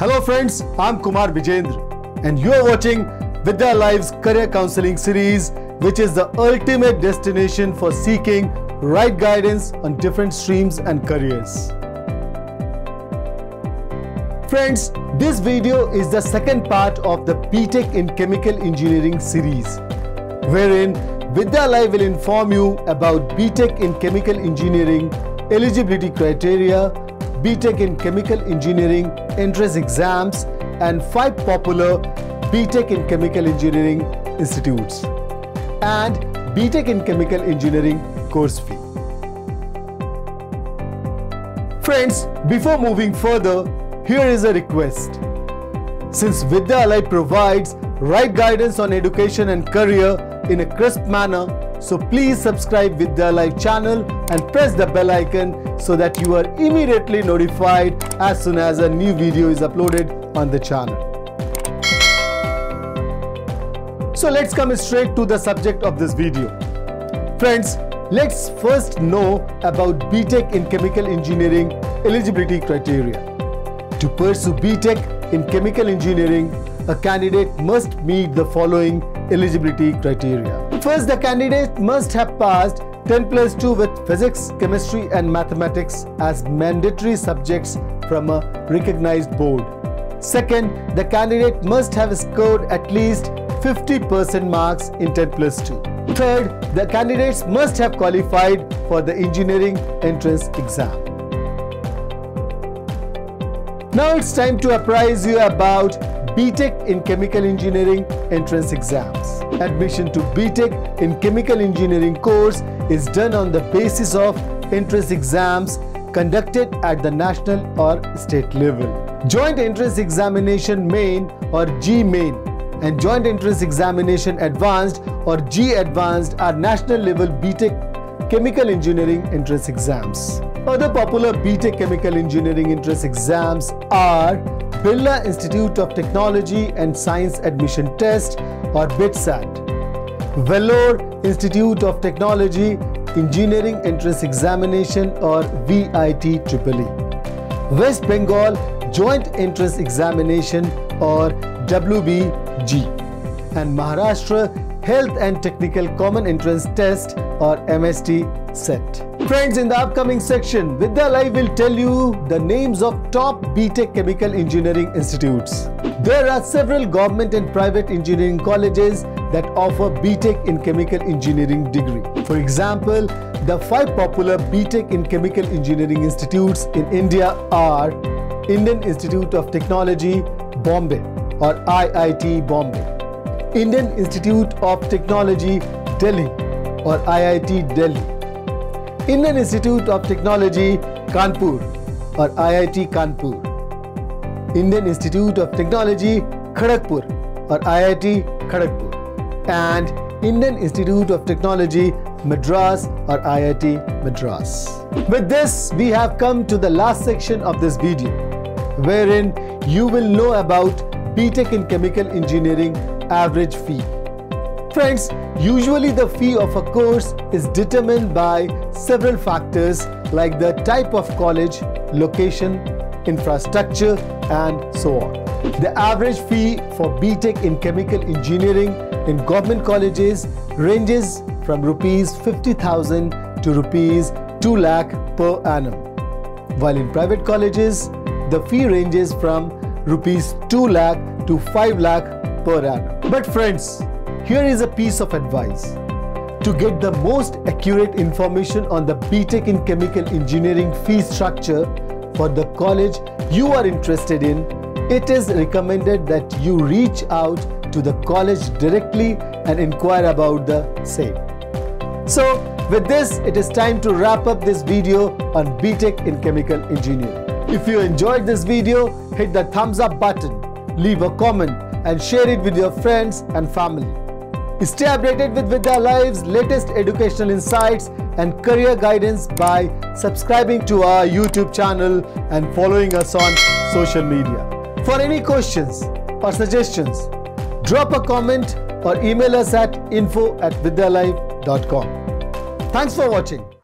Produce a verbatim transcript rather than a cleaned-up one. Hello friends, I'm Kumar Vijendra and you're watching Vidya Live's Career Counseling series, which is the ultimate destination for seeking right guidance on different streams and careers. Friends, this video is the second part of the B.Tech in Chemical Engineering series, wherein Vidya Live will inform you about B.Tech in Chemical Engineering eligibility criteria, B.Tech in Chemical Engineering entrance exams, and five popular B.Tech in Chemical Engineering institutes, and B.Tech in Chemical Engineering course fee. Friends, before moving further, here is a request. Since Vidya Live provides right guidance on education and career in a crisp manner, so please subscribe Vidya Live channel and press the bell icon so that you are immediately notified as soon as a new video is uploaded on the channel. So let's come straight to the subject of this video. Friends, let's first know about B.Tech in Chemical Engineering eligibility criteria. To pursue B.Tech in Chemical Engineering, a candidate must meet the following eligibility criteria. First, the candidate must have passed ten plus two with physics, chemistry and mathematics as mandatory subjects from a recognized board. Second, the candidate must have scored at least fifty percent marks in ten plus two. Third, the candidates must have qualified for the engineering entrance exam. Now it's time to apprise you about B.Tech in Chemical Engineering entrance exams. Admission to B.Tech in Chemical Engineering course is done on the basis of entrance exams conducted at the national or state level. Joint Entrance Examination Main or J E E Main and Joint Entrance Examination Advanced or J E E Advanced are national level B.Tech Chemical Engineering entrance exams. Other popular B.Tech Chemical Engineering entrance exams are Birla Institute of Technology and Science Admission Test or BITSAT, Vellore Institute of Technology Engineering Entrance Examination or VITEEE, West Bengal Joint Entrance Examination or W B J E E, and Maharashtra Health and Technical Common Entrance Test or M S T set. Friends, in the upcoming section, Vidya Live will tell you the names of top B.Tech Chemical Engineering institutes. There are several government and private engineering colleges that offer B.Tech in Chemical Engineering degree. For example, the five popular B.Tech in Chemical Engineering institutes in India are Indian Institute of Technology, Bombay or I I T Bombay, Indian Institute of Technology, Delhi or I I T Delhi, Indian Institute of Technology, Kanpur or I I T Kanpur, Indian Institute of Technology, Kharagpur or I I T Kharagpur, and Indian Institute of Technology, Madras or I I T Madras. With this, we have come to the last section of this video, wherein you will know about B.Tech in Chemical Engineering average fee. Friends, usually the fee of a course is determined by several factors like the type of college, location, infrastructure and so on. The average fee for B.Tech in Chemical Engineering in government colleges ranges from rupees fifty thousand to rupees two lakh per annum, while in private colleges the fee ranges from rupees two lakh to five lakh per annum. But friends, here is a piece of advice. To get the most accurate information on the B.Tech in Chemical Engineering fee structure for the college you are interested in, it is recommended that you reach out to the college directly and inquire about the same. So with this, it is time to wrap up this video on B.Tech in Chemical Engineering. If you enjoyed this video, hit the thumbs up button, leave a comment and share it with your friends and family. Stay updated with Vidya Live's latest educational insights and career guidance by subscribing to our YouTube channel and following us on social media. For any questions or suggestions, drop a comment or email us at info at vidyalive dot com. Thanks for watching.